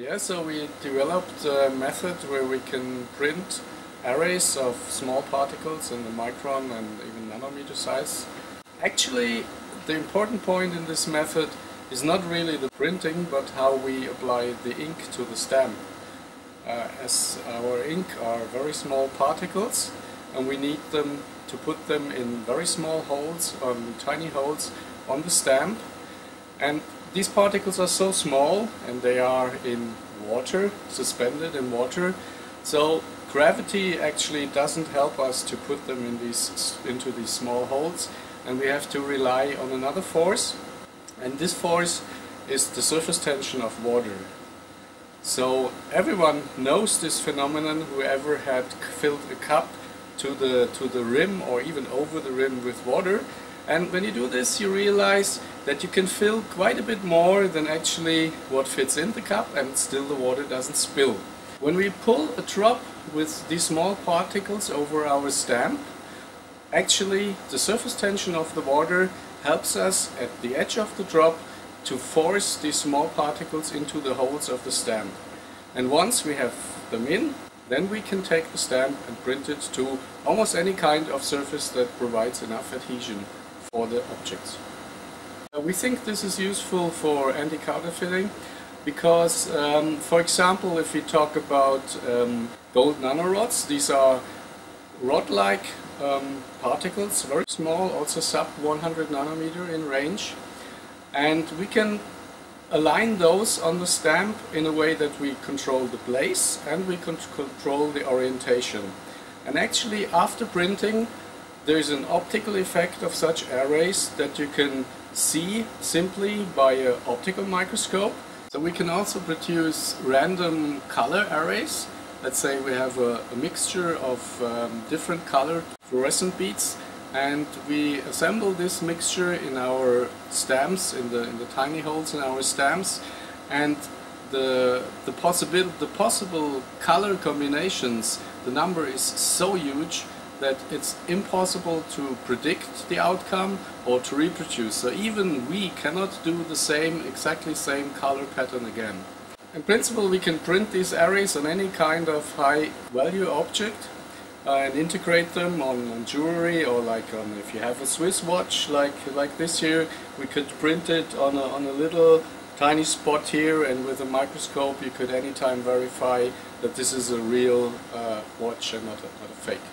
Yeah, so we developed a method where we can print arrays of small particles in the micron and even nanometer size. Actually, the important point in this method is not really the printing, but how we apply the ink to the stamp. As our ink are very small particles, and we need them to put them in very small holes, tiny holes, on the stamp. And these particles are so small, and they are in water, suspended in water, so gravity actually doesn't help us to put them in into these small holes, and we have to rely on another force, and this force is the surface tension of water. So everyone knows this phenomenon, whoever had filled a cup to the rim or even over the rim with water. And when you do this, you realize that you can fill quite a bit more than actually what fits in the cup, and still the water doesn't spill. When we pull a drop with these small particles over our stamp, actually the surface tension of the water helps us at the edge of the drop to force these small particles into the holes of the stamp. And once we have them in, then we can take the stamp and print it to almost any kind of surface that provides enough adhesion for the objects. We think this is useful for anti-counterfeiting because, for example, if we talk about gold nanorods, these are rod-like particles, very small, also sub 100 nanometer in range, and we can align those on the stamp in a way that we control the place and we control the orientation. And actually, after printing, there is an optical effect of such arrays that you can see simply by an optical microscope. So we can also produce random color arrays. Let's say we have a mixture of different colored fluorescent beads, and we assemble this mixture in our stamps, in the tiny holes in our stamps, and the possible color combinations, the number is so huge that it's impossible to predict the outcome or to reproduce. So even we cannot do the exactly same color pattern again. In principle, we can print these arrays on any kind of high value object and integrate them on jewelry, or like if you have a Swiss watch like this here, we could print it on a little tiny spot here, and with a microscope you could anytime verify that this is a real watch and not a fake.